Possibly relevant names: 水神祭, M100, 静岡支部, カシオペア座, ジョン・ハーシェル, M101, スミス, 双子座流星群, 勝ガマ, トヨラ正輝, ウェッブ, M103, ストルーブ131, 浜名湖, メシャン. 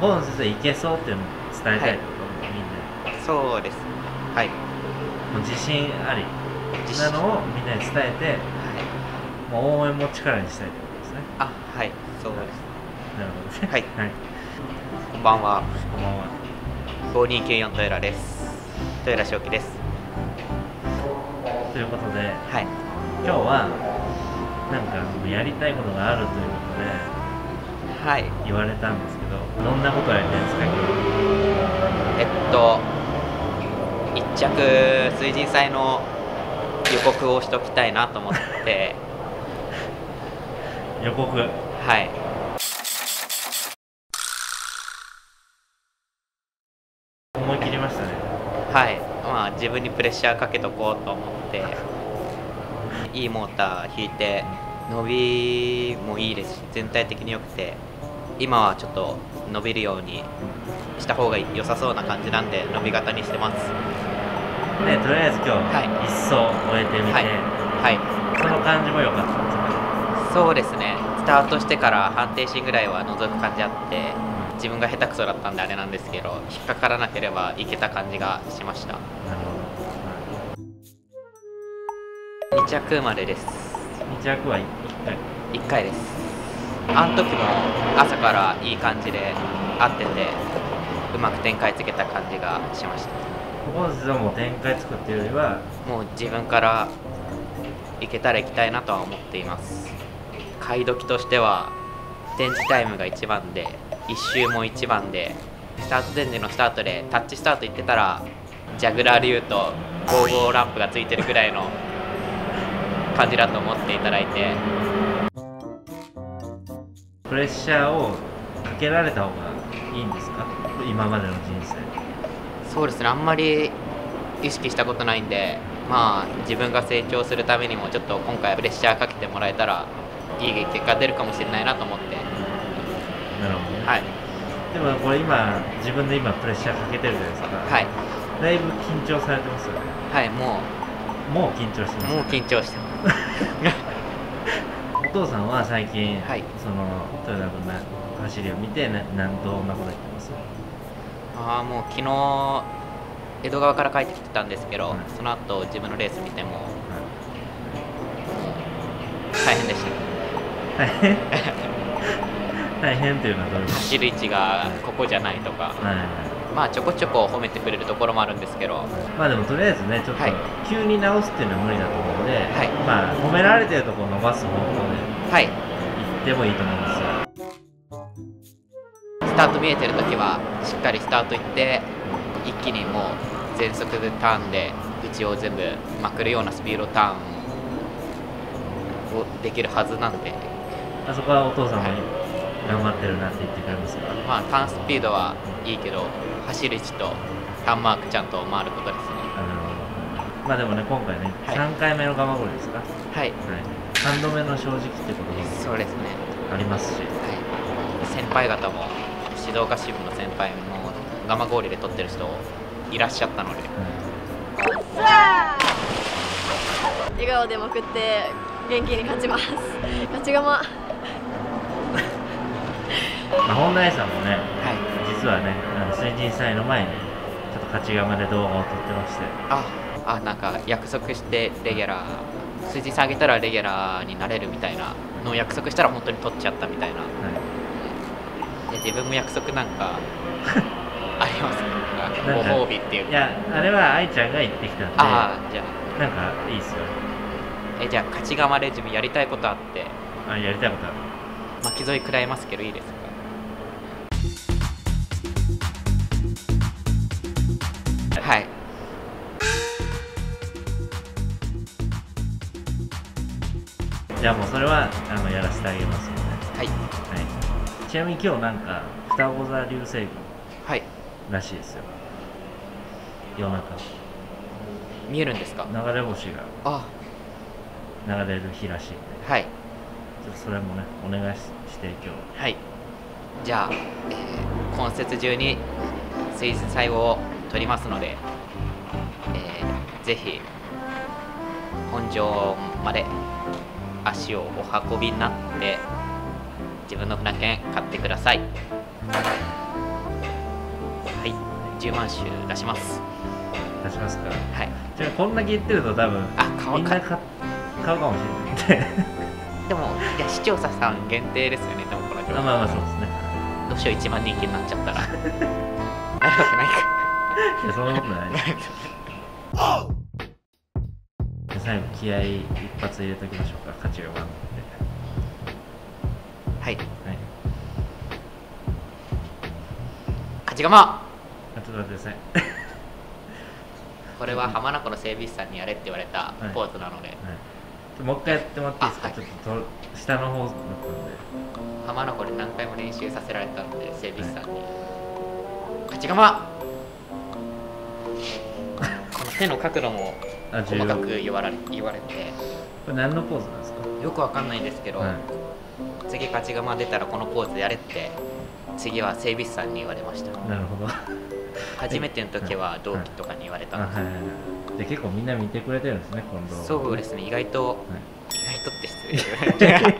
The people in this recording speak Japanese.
河野先生いけそうっていうのを伝えたいってこともみんなに。そうです、はい、もう自信ありなのをみんなに伝えて、はい、もう応援も力にしたいってことですね。あ、はい、そうです。なるほどね。はい、はい、こんばんは。こんばんは。5294トヨラです。トヨラ正輝です。ということで、はい、今日はなんかやりたいことがあるということで、はい、言われたんですけど、どんなことをやりたいんですか、今日。一着水神祭の予告をしときたいなと思って予告、はい、思い切りましたね。はい、まあ自分にプレッシャーかけとこうと思っていいモーター引いて、伸びもいいですし、全体的に良くて、今はちょっと伸びるようにした方が良さそうな感じなんで、伸び型にしてます。で、とりあえず今日、はい、一走終えてみて、はいはい、その感じも良かったんですか。そうですね、スタートしてから半停止ぐらいは除く感じあって、自分が下手くそだったんであれなんですけど、引っかからなければいけた感じがしました。2着までです。2着は1回。1回です。あの時も朝からいい感じで合ってて、うまく展開つけた感じがしました。本日はもう展開つくっていうよりは、もう自分から行けたら行きたいなとは思っています。買い時としては展示タイムが1番で、1周も1番で、スタート展示のスタートでタッチスタート行ってたら、ジャグラーでいうと55ランプがついてるぐらいの感じだと思っていただいて、プレッシャーをかけられた方がいいんですか、今までの人生。そうですね、あんまり意識したことないんで、まあ自分が成長するためにもちょっと今回プレッシャーかけてもらえたら、いい結果出るかもしれないなと思って。なるほど、ね、はい。でもこれ今自分でプレッシャーかけてるじゃないですか。はい。だいぶ緊張されてますよね。はい、もう緊張してます、ね。もう緊張してます。お父さんは最近、はい、その豊田君の走りを見て、どんなこと言ってます？ああ、もう昨日江戸川から帰ってきてたんですけど、はい、その後自分のレース見ても、はい、大変でした。大変大変というのはどうですか？走る位置がここじゃないとか、はいはい、まあちょこちょこ褒めてくれるところもあるんですけど、まあでもとりあえずね、ちょっと急に直すっていうのは無理だと思うので、はい、まあ褒められてるところを伸ばす方向で行ってもいいと思うんですよ、はい、スタート見えてるときはしっかりスタート行って、一気にもう全速でターンで口を全部まくるようなスピードターンをできるはずなんで、あそこはお父さんも、はい、頑張ってるなって言ってくれますか。まあターンスピードはいいけど、走る位置とターンマークちゃんと回ることですね。まあでもね、今回ね、はい、3回目のガマゴリですか。はい、はい、3度目の正直ってこともそうですね、ありますし、はい、先輩方も静岡支部の先輩もガマゴリで撮ってる人いらっしゃったので、はい、笑顔でも送って元気に勝ちます。勝ちガマ。まあ、本田さんもね、はい、実はね、水神祭の前にちょっと勝ち釜で動画を撮ってまして、なんか約束して、レギュラー水神祭あげたらレギュラーになれるみたいなのを約束したら、本当に撮っちゃったみたいな、はい、で自分も約束なんかありますか、ご褒美っていうか。いや、あれは愛ちゃんが言ってきたんで、じゃあなんかいいっすよ。じゃあ勝ち釜で自分やりたいことあって、やりたいことある、巻き添い食らいますけどいいですか。はい、じゃあもうそれはやらせてあげますので、はい、はい、ちなみに今日なんか双子座流星群らしいですよ、はい、夜中見えるんですか、流れ星が流れる日らしいんで、はい、ちょっとそれもねお願いして今日、はい、じゃあ、今節中に水神祭を撮りますので、ぜひ本場まで足をお運びになって、自分の船券買ってください。10万種出します。出しますか。はい。じゃあこんだけ言ってると多分みんな買うかもしれないでもいや視聴者さん限定ですよね。でもこのまあまあそうですね。どうしよう1万人気になっちゃったらなるわけないかいやそんなことない最後気合い一発入れときましょうか。価値が上がってはい、はい、勝ち釜。ちょっと待ってくださいこれは浜名湖の整備士さんにやれって言われたポーズなので、はいはい、もう一回やってもらっていいですか。はい、ちょっと下の方だったので浜名湖で何回も練習させられたので整備士さんに、はい、勝ち釜この手の角度も細かく言われてこれ何のポーズなんですか。よくわかんないんですけど、はい、次勝ち釜出たらこのポーズやれって次は整備士さんに言われました。なるほど初めての時は同期とかに言われたんです、はいはいはい、で結構みんな見てくれてるんですね今度。そうですね。意外と、はい、意外とって失礼